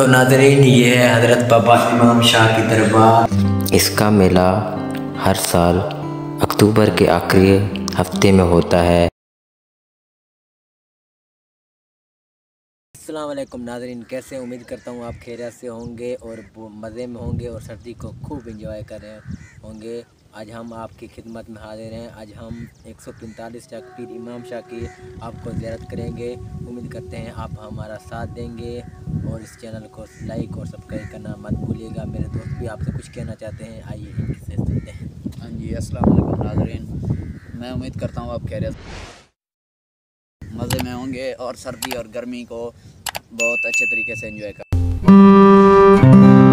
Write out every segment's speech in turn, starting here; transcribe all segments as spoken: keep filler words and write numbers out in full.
तो नाजरीन, ये है हजरत बाबा इमाम शाह की दरबार। इसका मेला हर साल अक्टूबर के आखिरी हफ्ते में होता है। अस्सलाम वालेकुम नाजरीन, कैसे? उम्मीद करता हूँ आप खैरियत से होंगे और मज़े में होंगे और सर्दी को खूब इंजॉय कर रहे होंगे। आज हम आपकी खिदमत में हाजिर हैं। आज हम एक सौ पैंतालीस तक पीर इमाम शाह की आपको ज़ियारत करेंगे। उम्मीद करते हैं आप हमारा साथ देंगे और इस चैनल को लाइक और सब्सक्राइब करना मत भूलिएगा। मेरे दोस्त भी आपसे कुछ कहना चाहते हैं, आइए इनसे सुनते हैं। हाँ जी, अस्सलाम वालेकुम नाजरीन, मैं उम्मीद करता हूँ आप खैरियत मज़े में होंगे और सर्दी और गर्मी को बहुत अच्छे तरीके से एंजॉय कर।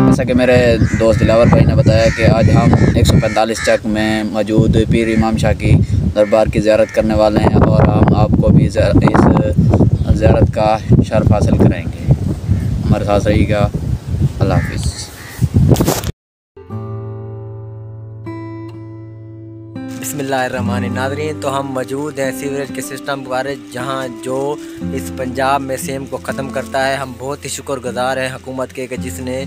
जैसा कि मेरे दोस्त दिलावर भाई ने बताया कि आज हम एक सौ पैंतालीस चक में मौजूद पीर इमाम शाह की दरबार की ज़ियारत करने वाले हैं और हम आपको भी इस ज़ियारत का शर्फ हासिल कराएंगे। हमारे साथ रहिएगा। अल्लाह हाफिज़। बिस्मिल्लाहिर्रहमानिर्रहीम। नाज़रीन, तो हम मौजूद हैं सीवरेज के सिस्टम के बारे जहाँ जो इस पंजाब में सेम को ख़त्म करता है। हम बहुत ही शुक्रगुज़ार हैं हुकूमत के कि जिसने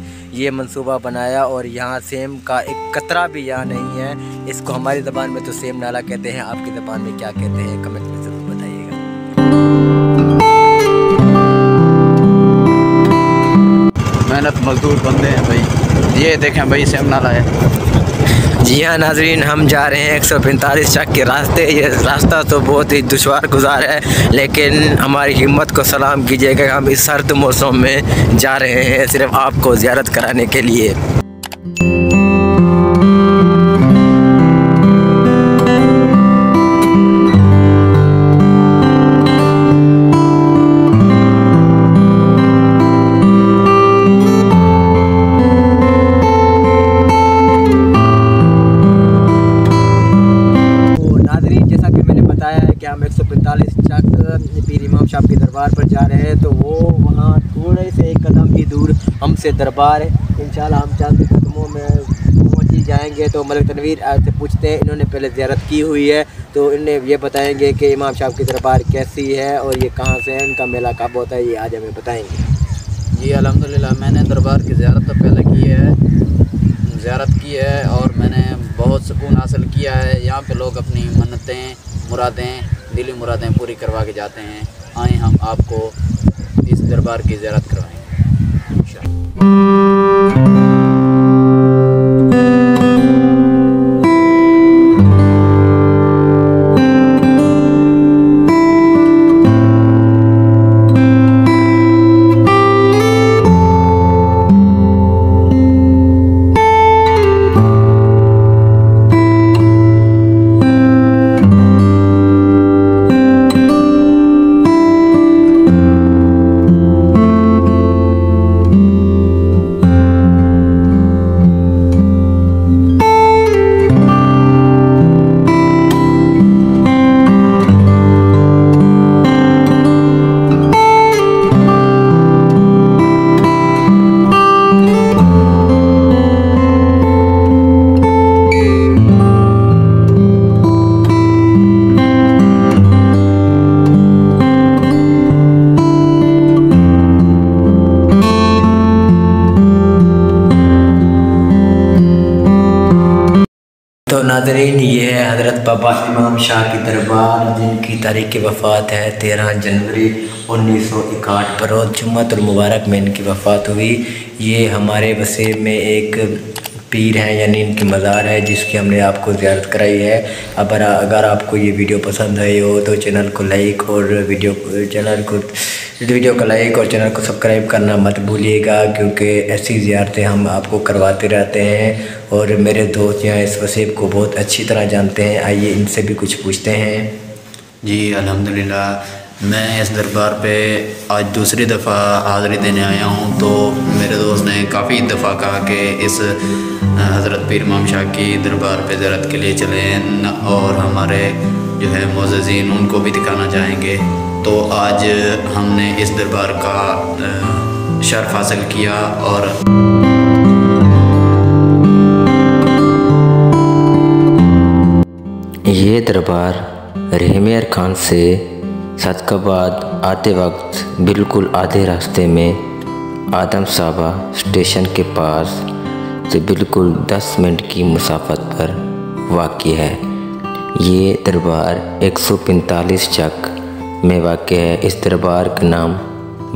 ये मंसूबा बनाया और यहाँ सेम का एक कतरा भी यहाँ नहीं है। इसको हमारी ज़बान में तो सेम नाला कहते हैं, आपकी ज़बान में क्या कहते हैं कमेंट में ज़रूर बताइएगा। मेहनत मजदूर बंदे हैं भाई। ये देखें भाई, सेम नाला है। जी हाँ नाजरीन, हम जा रहे हैं एक सौ पैंतालीस चक के रास्ते। ये रास्ता तो बहुत ही दुश्वार गुजार है, लेकिन हमारी हिम्मत को सलाम कीजिएगा। हम इस सर्द मौसम में जा रहे हैं सिर्फ आपको ज़ियारत कराने के लिए। पीर इमाम शाह के दरबार पर जा रहे हैं, तो वो वहाँ थोड़े से एक कदम ही दूर हमसे दरबार है। इंशाल्लाह हम चंद कदमों में पहुँच ही जाएंगे। तो मलिक तनवीर से पूछते हैं, इन्होंने पहले ज़ियारत की हुई है, तो इन्हें ये बताएंगे कि इमाम शाह की दरबार कैसी है और ये कहाँ से है, इनका मेला कब होता है, ये आज हमें बताएँगे। जी अल्हम्दुलिल्लाह, मैंने दरबार की ज़ियारत तो पहले की है, ज़ियारत की है और मैंने बहुत सुकून हासिल किया है। यहाँ पर लोग अपनी मन्नतें, मुरादें, दिली मुरादें पूरी करवा के जाते हैं। आए हम आपको इस दरबार की ज़ियारत करवाएंगे नाज़रीन। ये है हजरत बाबा इमाम शाह की दरबार, जिनकी तारीख़ वफ़ात है तेरह जनवरी उन्नीस सौ इकहठ पर और जुम्मतुल मुबारक में इनकी वफ़ात हुई। ये हमारे वसीम में एक पीर हैं, यानी इनकी मज़ार है जिसकी हमने आपको ज़ियारत कराई है। अब अगर आपको ये वीडियो पसंद आई हो तो चैनल को लाइक और वीडियो चैनल को वीडियो को लाइक और चैनल को सब्सक्राइब करना मत भूलिएगा, क्योंकि ऐसी ज़ियारतें हम आपको करवाते रहते हैं और मेरे दोस्त यहाँ इस वसीब को बहुत अच्छी तरह जानते हैं। आइए इनसे भी कुछ पूछते हैं। जी अल्हम्दुलिल्लाह, मैं इस दरबार पे आज दूसरी दफ़ा हाज़री देने आया हूँ। तो मेरे दोस्त ने काफ़ी दफ़ा कहा कि इस हज़रत पीर इमाम शाह की दरबार पे ज़ियारत के लिए चलें और हमारे जो है मोअज़्ज़िज़ीन उनको भी दिखाना चाहेंगे। तो आज हमने इस दरबार का शर्फ हासिल किया और ये दरबार रहीमर खान से सदकाबाद आते वक्त बिल्कुल आधे रास्ते में आदम साबा स्टेशन के पास से बिल्कुल दस मिनट की मुसाफत पर वाक़ई है। ये दरबार एक सौ पैंतालीस चक में वाक़ई है। इस दरबार का नाम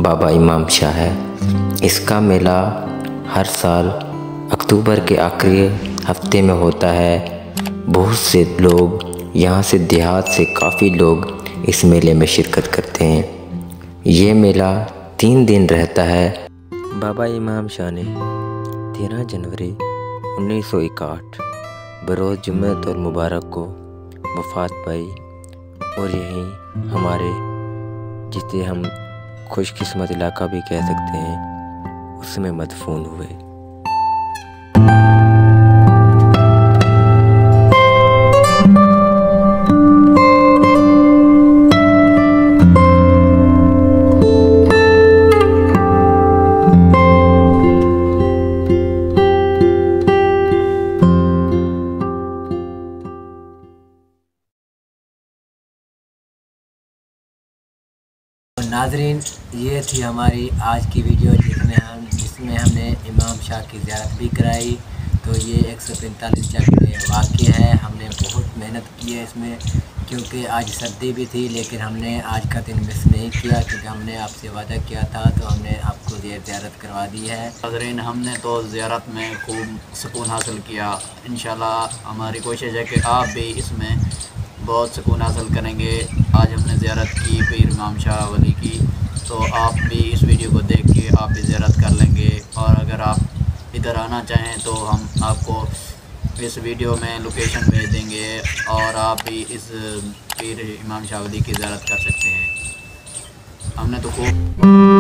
बाबा इमाम शाह है। इसका मेला हर साल अक्टूबर के आखिरी हफ्ते में होता है। बहुत से लोग यहाँ से देहात से काफ़ी लोग इस मेले में शिरकत करते हैं। ये मेला तीन दिन रहता है। बाबा इमाम शाह ने तेरह जनवरी उन्नीस सौ इकसठ बरोज़ जुम्मत और मुबारक को वफ़ात पाई और यही हमारे जिसे हम खुशकिस्मत इलाका भी कह सकते हैं उसमें मदफून हुए। नाज़रीन, ये थी हमारी आज की वीडियो जिसमें हम जिसमें हमने इमाम शाह की ज़ियारत भी कराई। तो ये एक सौ पैंतालीस चक में वाक़ई है। हमने बहुत मेहनत की है इसमें, क्योंकि आज सर्दी भी थी, लेकिन हमने आज का दिन मिस नहीं किया क्योंकि हमने आपसे वादा किया था, तो हमने आपको ये ज़ियारत करवा दी है। नाज़रीन, हमने तो ज़ियारत में खूब सुकून हासिल किया। इंशाल्लाह हमारी कोशिश है कि आप भी इसमें बहुत सुकून हासिल करेंगे। आज हमने ज़ियारत की पीर इमाम शाह वली की, तो आप भी इस वीडियो को देख के आप भी ज़ियारत कर लेंगे। और अगर आप इधर आना चाहें तो हम आपको इस वीडियो में लोकेशन भेज देंगे और आप भी इस पीर इमाम शाह वली की ज़ियारत कर सकते हैं। हमने तो खूब